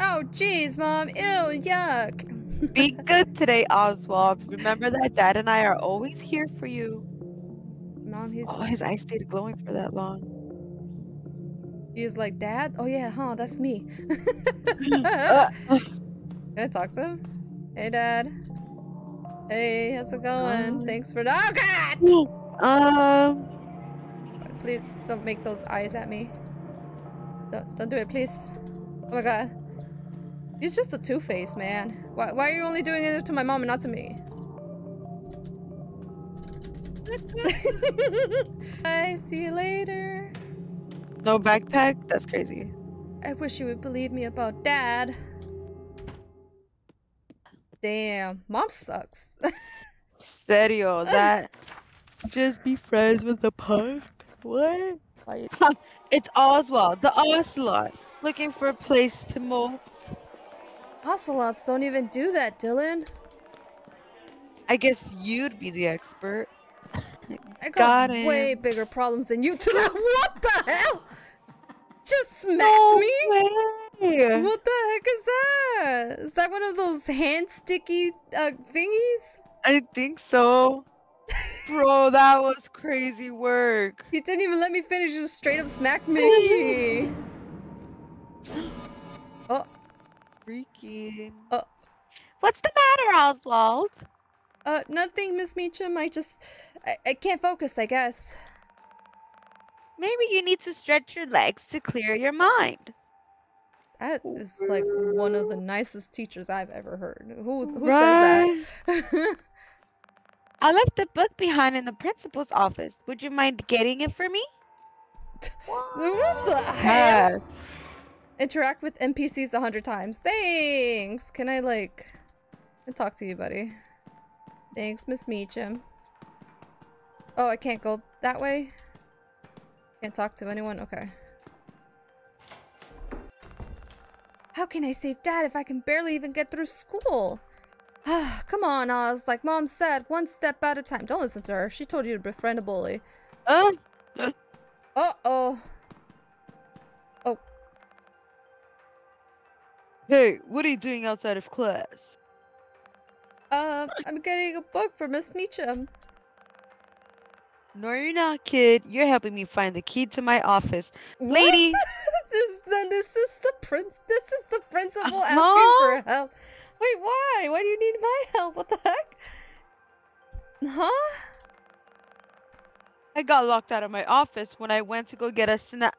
Oh, jeez, Mom. Ew, yuck. Be good today, Oswald. Remember that Dad and I are always here for you. Mom, he's... Oh, his eyes stayed glowing for that long. He's like, Dad? Oh, yeah, huh, that's me. Can I talk to him? Hey, Dad. Hey, how's it going? Thanks for... Oh, God! Please don't make those eyes at me. Don't do it, please. Oh, my God. He's just a two-faced, man. Why are you only doing it to my mom and not to me? Bye, see you later. No backpack? That's crazy. I wish you would believe me about Dad. Damn, Mom sucks. Serio, that just be friends with the punk? What? It's Oswald, the Ocelot, looking for a place to molt. Ocelots don't even do that, Dylan. I guess you'd be the expert. I got way bigger problems than you two. What the hell? Just smacked me? Way. What the heck is that? Is that one of those hand sticky thingies? I think so. Bro, that was crazy work. You didn't even let me finish. You straight up smacked me. Oh. Freaking. Oh. What's the matter, Oswald? Nothing, Miss Meacham. I can't focus, I guess. Maybe you need to stretch your legs to clear your mind. That is like one of the nicest teachers I've ever heard. Who says that? I left a book behind in the principal's office. Would you mind getting it for me? What the hell? Interact with NPCs 100 times. Thanks! Can I like... talk to you, buddy? Thanks, Miss Meacham. Oh, I can't go that way? Can't talk to anyone? Okay. How can I save Dad if I can barely even get through school? Come on, Oz. Like Mom said, one step at a time. Don't listen to her. She told you to befriend a bully. Uh-oh. Oh. Hey, what are you doing outside of class? I'm getting a book for Miss Meacham. No, you're not, kid. You're helping me find the key to my office, lady. This is the principal asking for help. Wait, why? Why do you need my help? What the heck? Huh? I got locked out of my office when I went to go get a snack.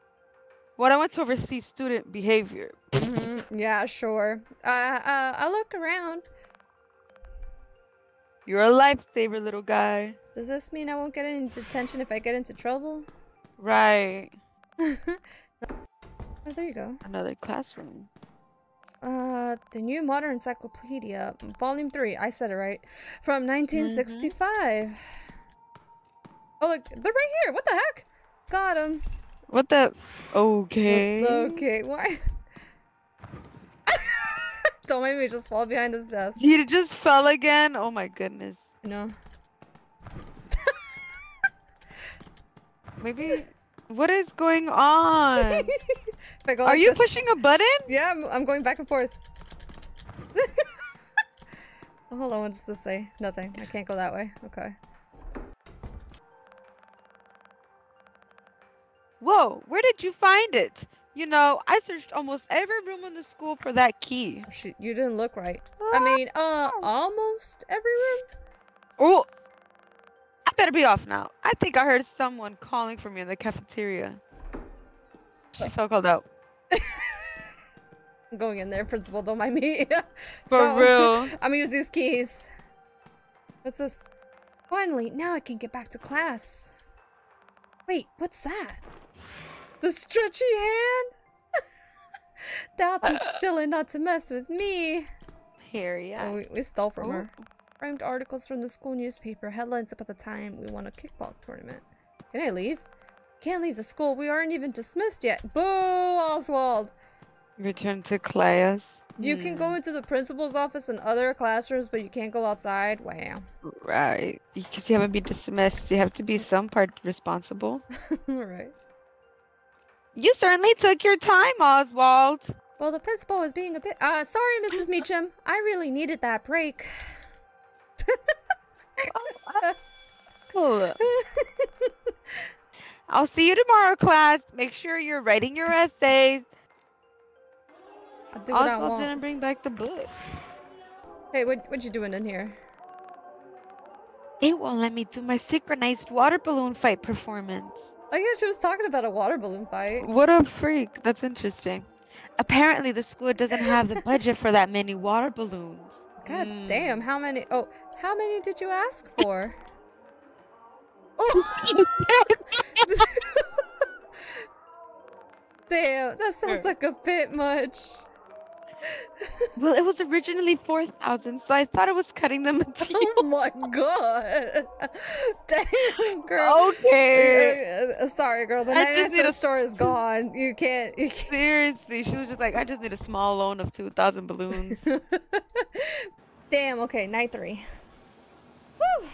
When I went to oversee student behavior. Yeah, sure. I'll look around. You're a lifesaver, little guy. Does this mean I won't get any detention if I get into trouble? Right. Oh, there you go. Another classroom. The New Modern Encyclopedia, Volume 3. I said it right. From 1965. Oh, look. They're right here. What the heck? Got him. What the? Okay. Okay. Why? Don't make me just fall behind this desk. He just fell again? Oh my goodness. No. Maybe... What is going on? Go like you pushing a button? Yeah, I'm going back and forth. Hold on, what does this say? Nothing. I can't go that way. Okay. Whoa, where did you find it? You know, I searched almost every room in the school for that key. Oh, shit, you didn't look right. I mean, almost every room? Oh, I better be off now. I think I heard someone calling for me in the cafeteria. She felt called out. I'm going in there, principal, don't mind me. For real. I'm gonna use these keys. What's this? Finally, now I can get back to class. Wait, what's that? The stretchy hand? Thou teach Dylan not to mess with me. Period. Oh, we stole from her. Framed articles from the school newspaper. Headlines about the time we won a kickball tournament. Can I leave? Can't leave the school. We aren't even dismissed yet. Boo, Oswald. Return to class. You can go into the principal's office and other classrooms, but you can't go outside. Wow. Right. Because you haven't been dismissed. You have to be some part responsible. All right. You certainly took your time, Oswald. Well, the principal was being a bit... sorry, Mrs. Meacham. I really needed that break. I'll see you tomorrow, class. Make sure you're writing your essays. I'll do what I want. Oswald didn't bring back the book. Hey, what you doing in here? They won't let me do my synchronized water balloon fight performance. Oh yeah, she was talking about a water balloon fight. What a freak. That's interesting. Apparently the school doesn't have the budget for that many water balloons. God damn, how many? Oh, how many did you ask for? Damn, that sounds like a bit much. Well, it was originally 4,000, so I thought it was cutting them a deal. Oh my god. Damn, girl. Okay. Sorry, girls. The Nintendo store is gone. You can't. Seriously, she was just like, I just need a small loan of 2,000 balloons. Damn, okay. Night 3. Whew.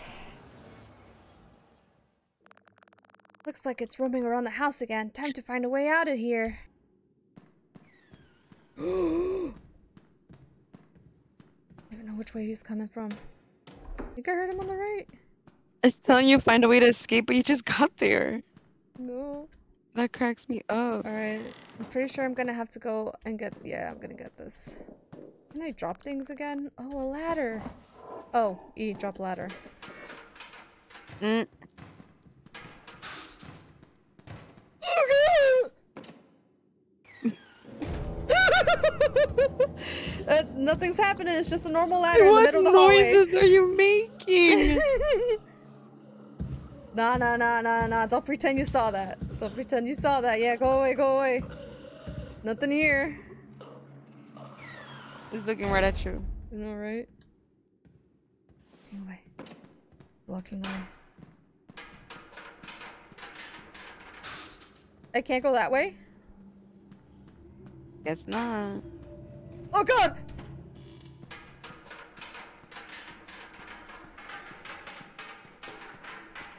Looks like it's roaming around the house again. Time to find a way out of here. I don't know which way he's coming from. I think I heard him on the right. It's telling you find a way to escape, but you just got there. No. That cracks me up. Alright. I'm pretty sure I'm gonna have to go and get... Yeah, I'm gonna get this. Can I drop things again? Oh, a ladder. Oh, E, drop ladder. Nothing's happening. It's just a normal ladder in the middle of the hallway. What noises are you making? Nah. Don't pretend you saw that. Don't pretend you saw that. Yeah, go away, go away. Nothing here. He's looking right at you. You know, right? Anyway, walking away. I can't go that way. Guess not. Oh god!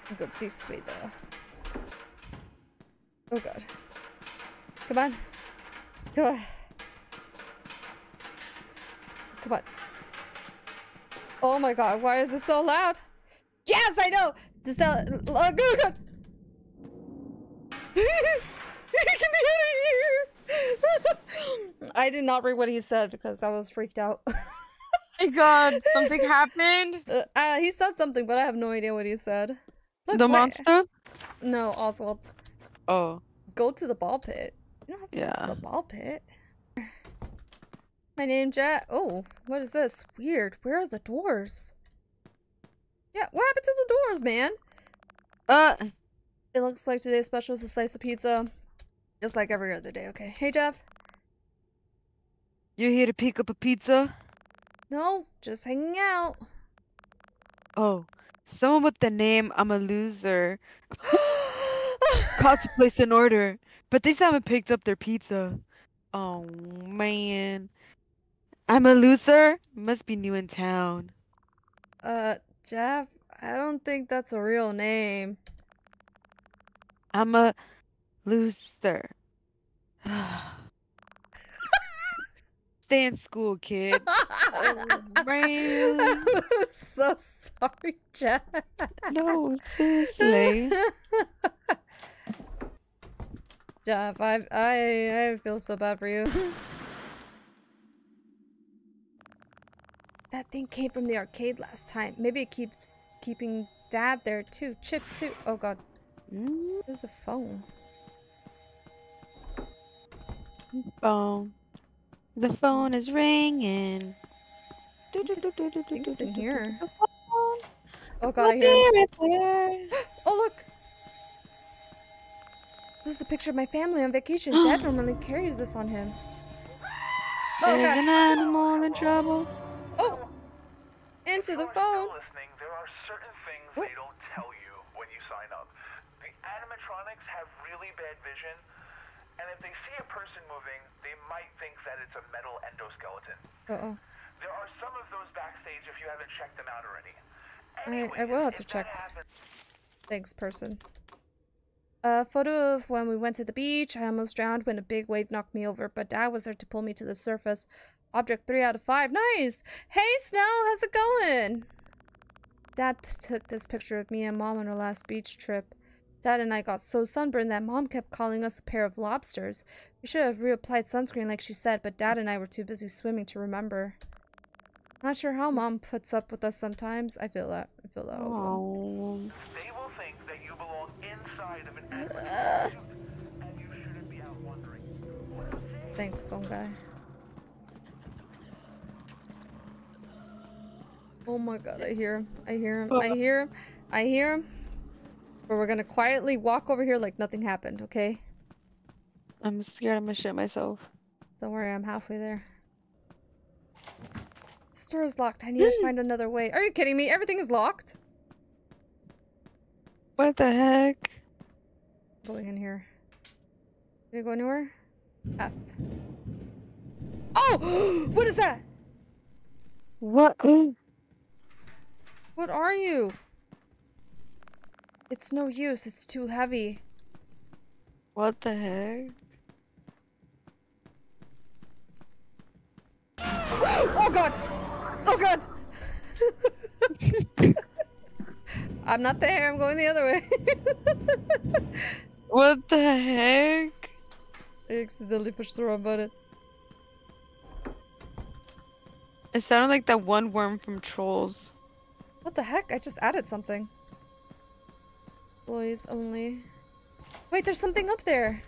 I'll go this way though. Oh god. Come on. Come on. Come on. Oh my god, why is it so loud? Yes, I know! This oh god! I did not read what he said because I was freaked out. My god, something happened? He said something, but I have no idea what he said. Look, the monster? No, Oswald. Oh. Go to the ball pit. You don't have to go to the ball pit. My name, Jet. Oh, what is this? Weird. Where are the doors? Yeah, what happened to the doors, man? It looks like today's special is a slice of pizza. Just like every other day, okay. Hey, Jeff. You here to pick up a pizza? No, just hanging out. Oh, someone with the name I'm a Loser called to place an order, but they still haven't picked up their pizza. Oh, man. I'm a Loser? Must be new in town. Jeff, I don't think that's a real name. I'm a Loser. Stay in school, kid. I'm so sorry, Jeff. No, seriously. Jeff, I feel so bad for you. That thing came from the arcade last time. Maybe it keeps keeping Dad there too. Chip too. Oh god. There's a phone. Phone. The phone is ringing. I think it's in here. Oh god, I hear it. Oh look! This is a picture of my family on vacation. Dad normally carries this on him. Oh god. There's an animal in trouble. Oh! Answer the phone! There are certain things they don't tell you when you sign up. The animatronics have really bad vision. And if they see a person moving, they might think that it's a metal endoskeleton. Uh-oh. There are some of those backstage if you haven't checked them out already. Anyways, I will have to check. Thanks, person. A photo of when we went to the beach. I almost drowned when a big wave knocked me over, but Dad was there to pull me to the surface. Object 3 out of 5. Nice! Hey, Snow! How's it going? Dad took this picture of me and Mom on our last beach trip. Dad and I got so sunburned that Mom kept calling us a pair of lobsters. We should have reapplied sunscreen like she said, but Dad and I were too busy swimming to remember. Not sure how Mom puts up with us sometimes. I feel that as well. They will think that you belong inside of an atmosphere, and you shouldn't be out wondering. Thanks, Bone Guy. Oh my god, I hear him. I hear him. But we're gonna quietly walk over here like nothing happened, okay? I'm scared I'm gonna shit myself. Don't worry, I'm halfway there. This door is locked. I need to find another way. Are you kidding me? Everything is locked? What the heck? Going in here. Did it go anywhere? F. Oh! What is that? What? What are you? It's no use. It's too heavy. What the heck? Oh god! Oh god! I'm not there. I'm going the other way. What the heck? I accidentally pushed the wrong button. It sounded like that one worm from Trolls. What the heck? I just added something. Employees only. Wait, there's something up there.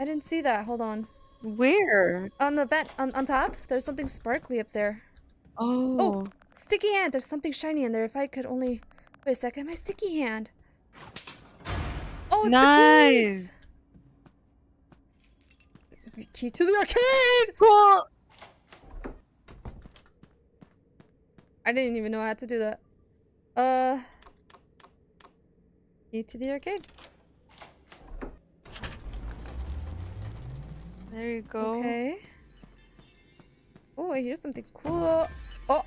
I didn't see that. Hold on. Where? On the vent. On top. There's something sparkly up there. Oh. Oh, sticky hand. There's something shiny in there. If I could only... Wait a second. My sticky hand. Oh, it's nice. The key to the arcade. Cool. I didn't even know I had to do that. Key to the arcade. There you go. Okay. Oh, I hear something cool. Oh.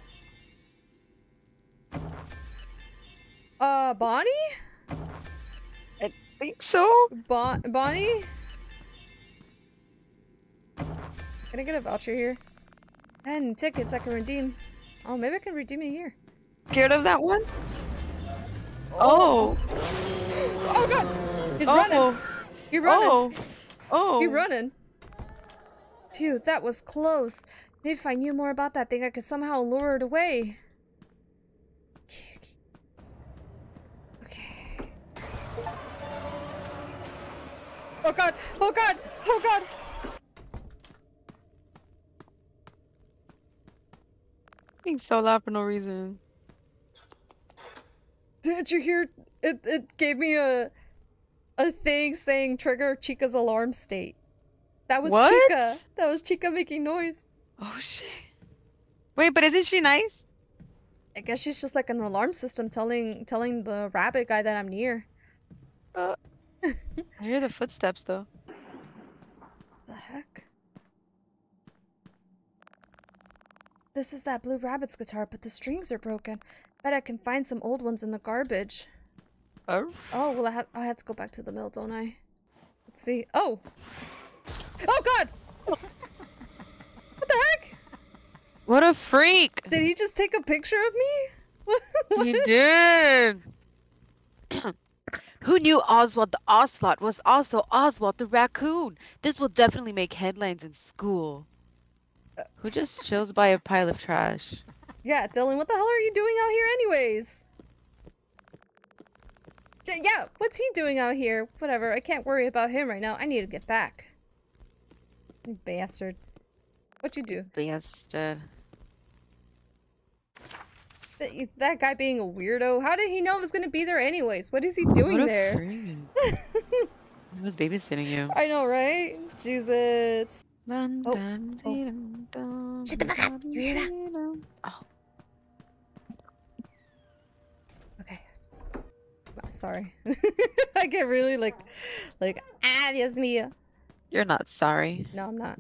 Bonnie? I think so. Bonnie? Can I get a voucher here? And tickets I can redeem. Oh, maybe I can redeem it here. Scared of that one? Oh! Oh god! He's running! You're running! Oh! You're running! Phew, that was close. Maybe if I knew more about that thing, I could somehow lure it away. Okay. Oh god! Oh god! Oh god! Being so loud for no reason. Did you hear it? It gave me a thing saying trigger Chica's alarm state. That was what? Chica. That was Chica making noise. Oh shit. Wait, but isn't she nice? I guess she's just like an alarm system telling the rabbit guy that I'm near. I hear the footsteps though. The heck? This is that blue rabbit's guitar, but the strings are broken. Bet I can find some old ones in the garbage. Oh? Oh, well, I had to go back to the mill, don't I? Let's see. Oh! Oh, God! What the heck? What a freak! Did he just take a picture of me? He did! Who knew Oswald the Ocelot was also Oswald the Raccoon? This will definitely make headlines in school. Who just chills by a pile of trash? Yeah, Dylan, what the hell are you doing out here anyways? Yeah, what's he doing out here? Whatever, I can't worry about him right now. I need to get back. Bastard. What'd you do? Bastard. That guy being a weirdo. How did he know I was gonna be there anyways? What is he doing there? I was babysitting you. I know, right? Jesus. Dun, oh. Dun, oh. Dun, dun, shut the fuck up! You hear that? Oh. Okay. Sorry. I get really like, Dios mío. You're not sorry. No, I'm not.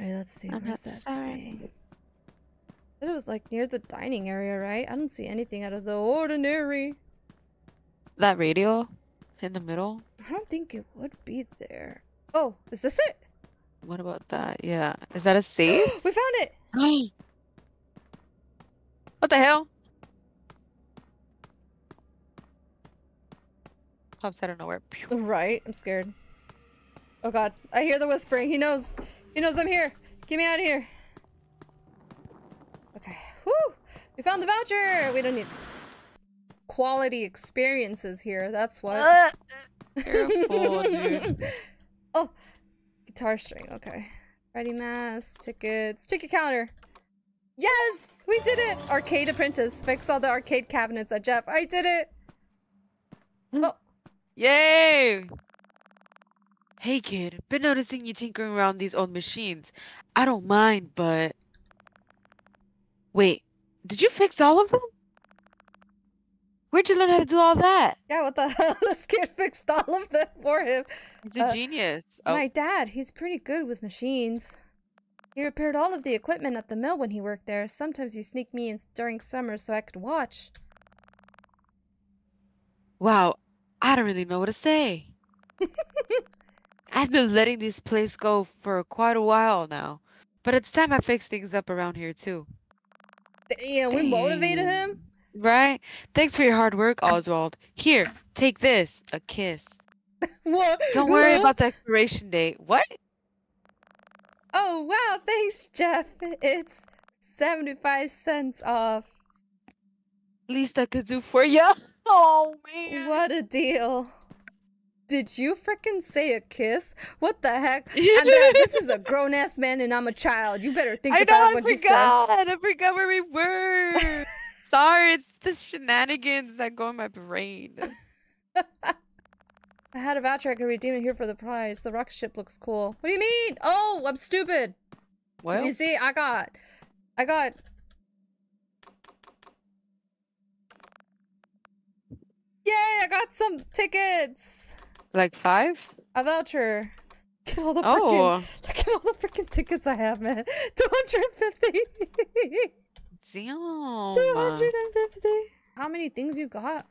Alright, let's see. Where's that thing? It was like near the dining area, right? I don't see anything out of the ordinary. That radio? In the middle? I don't think it would be there. Oh, is this it? What about that? Yeah. Is that a safe? We found it! What the hell? Pops out of nowhere. Right? I'm scared. Oh god. I hear the whispering. He knows. He knows I'm here. Get me out of here. Okay. Woo! We found the voucher! We don't need quality experiences here. That's what. Careful, dude. Oh! Guitar string. Okay. Ready mask. Tickets. Ticket counter. Yes! We did it! Arcade apprentice. Fix all the arcade cabinets at Jeff. I did it! Oh. Yay! Hey kid, been noticing you tinkering around these old machines. I don't mind, but... Wait, did you fix all of them? Where'd you learn how to do all that? Yeah, what the hell? This kid fixed all of them for him. He's a genius. Oh. My dad, he's pretty good with machines. He repaired all of the equipment at the mill when he worked there. Sometimes he sneaked me in during summer so I could watch. Wow, I don't really know what to say. I've been letting this place go for quite a while now, but it's time I fix things up around here too. Damn, we motivated him? Right? Thanks for your hard work, Oswald. Here, take this. A kiss. What? Don't worry about the expiration date. What? Oh, wow, thanks, Jeff. It's 75 cents off. Least I could do for ya. Oh, man. What a deal. Did you frickin' say a kiss? What the heck? And this is a grown-ass man and I'm a child. You better think about what you said. I forgot where we were. Sorry, it's the shenanigans that go in my brain. I had a voucher I could redeem it here for the prize. The rock ship looks cool. What do you mean? Oh, I'm stupid. Well, you see, I got... Yay, I got some tickets! Like 5? A voucher. Look at all the freaking tickets I have, man. 250! Damn. 250! How many things you got?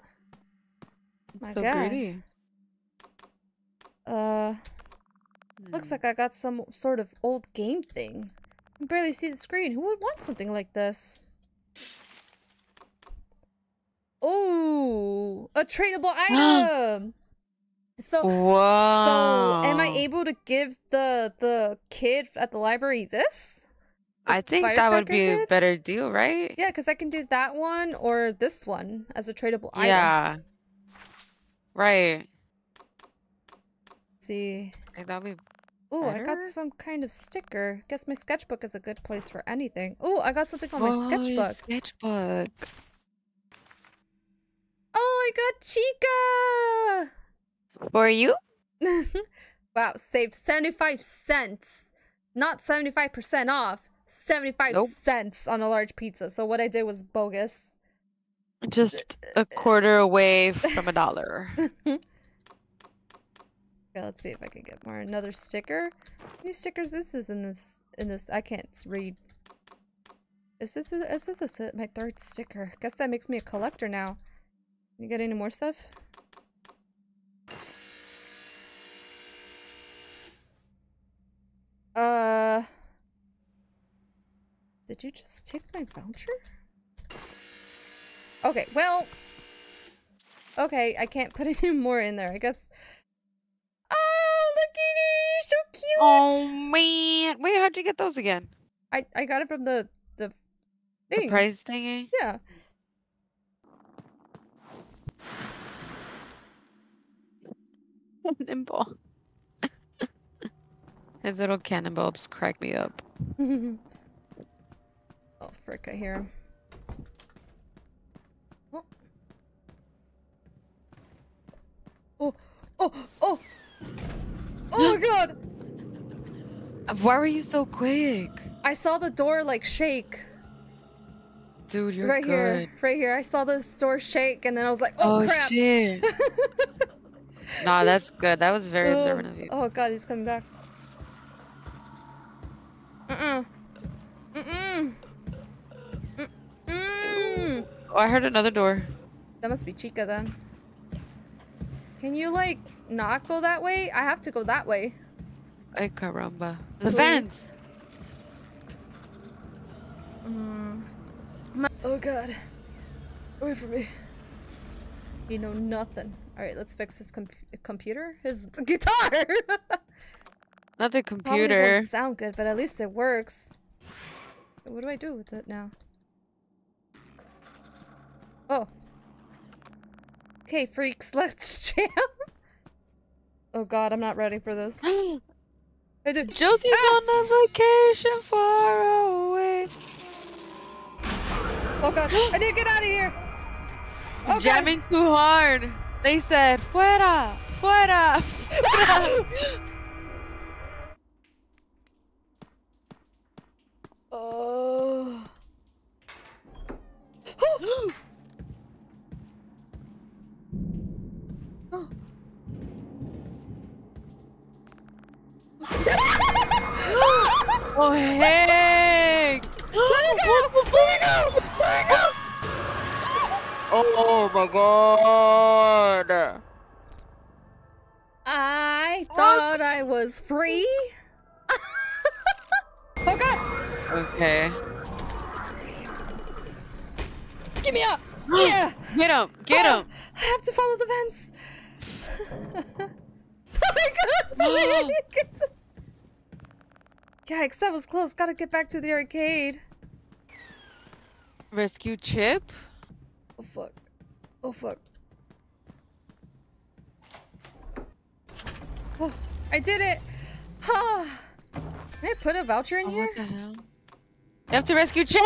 My so god. Greedy. Looks like I got some sort of old game thing. I can barely see the screen. Who would want something like this? Oh, a tradable item. So am I able to give the kid at the library this? I think that would be a better deal, right? Yeah, because I can do that one or this one as a tradable item. Yeah. Right. Let's see. Oh, I got some kind of sticker. Guess my sketchbook is a good place for anything. Oh, I got something on my sketchbook. Sketchbook. Oh, I got Chica! For you? Wow, save 75 cents. Not 75% off. 75 cents on a large pizza. So what I did was bogus. Just a quarter away from $1. Okay, let's see if I can get more. Another sticker? How many stickers this is in this? I can't read. Is this my third sticker? Guess that makes me a collector now. You got any more stuff? Did you just take my voucher? Okay, well... Okay, I can't put any more in there, I guess. Oh, look at it! So cute! Oh, man! Wait, how'd you get those again? I got it from the thing. The prize thingy? Yeah. Cannonball. His little cannonballs crack me up. Oh frick, I hear him. Oh. Oh, oh, oh, oh my god! Why were you so quick? I saw the door like shake. Dude, you're right good. Right here. I saw the door shake and then I was like, oh crap! Shit. Nah, that's good. That was very observant of you. Oh god, he's coming back. Oh, I heard another door. That must be Chica then. Okay, Can you, like, not go that way? I have to go that way. Ay, caramba. The vents! Oh, God. Away from me. You know nothing. Alright, let's fix his computer? His guitar! Not the computer. Probably doesn't sound good, but at least it works. What do I do with it now? Oh. Okay, freaks, let's jam. Oh God, I'm not ready for this. Josie's on a vacation far away. Oh God, I didn't get out of here. Oh, jamming God. Too hard. They said, fuera, fuera, fuera. Oh. Oh. Oh heck! Let me go! Oh my God! I thought I was free. Oh God! Okay. Get me up! Yeah! Get him! Get him! I have to follow the vents. Oh my God! Oh. Yikes, that was close. Gotta get back to the arcade. Rescue Chip? Oh fuck. Oh fuck. Oh, I did it! Huh. Did I put a voucher in here? What the hell? You have to rescue Chip!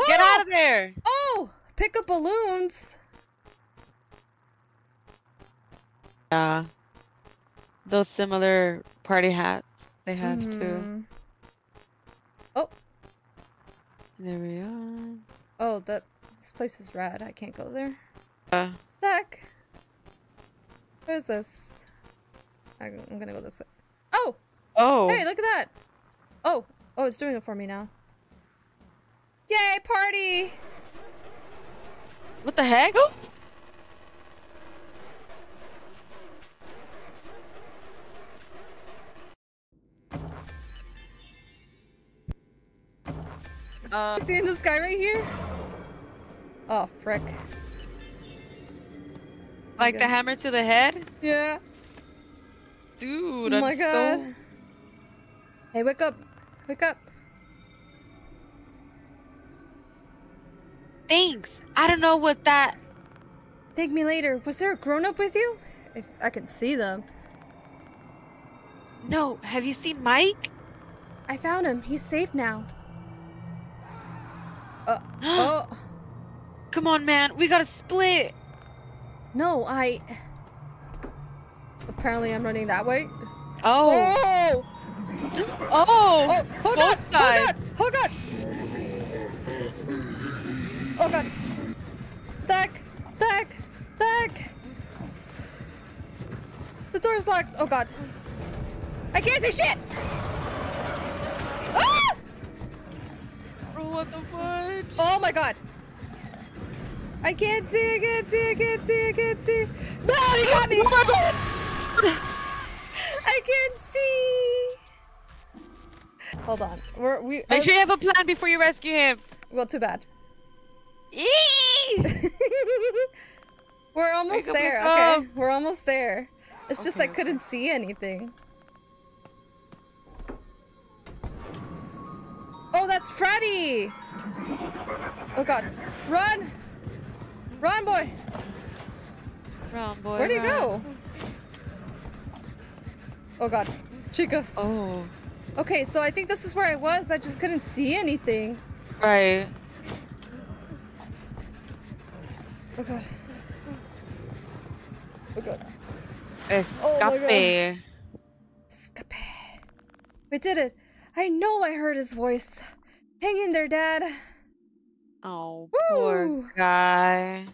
Oh! Get out of there! Oh! Pick up balloons! Yeah. Those similar party hats. They have to. Oh. There we are. Oh, that this place is rad. I can't go there. Heck. What is this? I'm gonna go this way. Oh. Oh. Hey, look at that. Oh. Oh, it's doing it for me now. Yay, party. What the heck? Oh. Seeing this guy right here? Oh, frick. Like the hammer to the head? Yeah. Dude, oh my God. So... Hey, wake up. Wake up. Thanks. I don't know what that... Thank me later. Was there a grown-up with you? If I could see them. No. Have you seen Mike? I found him. He's safe now. Oh. Come on, man. We gotta split. No, I... Apparently I'm running that way. Oh. Oh. Oh. Oh God. Both sides. Oh God. Oh God. Back. Back. Back. The door's locked. Oh God. I can't see shit. Ah! What the fudge? Oh my God! I can't see! I can't see! I can't see! I can't see! No, he got me! Oh my God. I can't see! Hold on. Make sure you have a plan before you rescue him. Well, too bad. We're almost there. Okay, we're almost there. It's just I couldn't see anything. Oh, that's Freddy! Oh God. Run! Run, boy! Run, boy. Where'd he go? Oh God. Chica. Oh. Okay, so I think this is where I was. I just couldn't see anything. Right. Oh God. Oh God. Escape. Oh my God. Escape. We did it. I know I heard his voice. Hang in there, Dad. Oh, poor guy.